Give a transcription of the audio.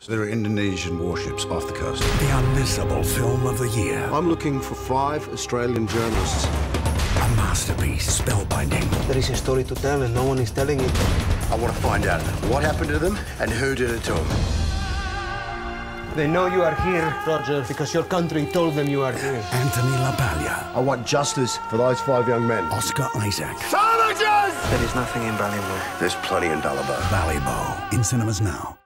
So there are Indonesian warships off the coast. The unmissable film of the year. I'm looking for 5 Australian journalists. A masterpiece, spellbinding. There is a story to tell and no one is telling it. I want to find out what happened to them and who did it to them. They know you are here, Roger, because your country told them you are here. Anthony Lapaglia. I want justice for those 5 young men. Oscar Isaac. Savages! There is nothing in Balibo. There's plenty in Balibo. Balibo. In cinemas now.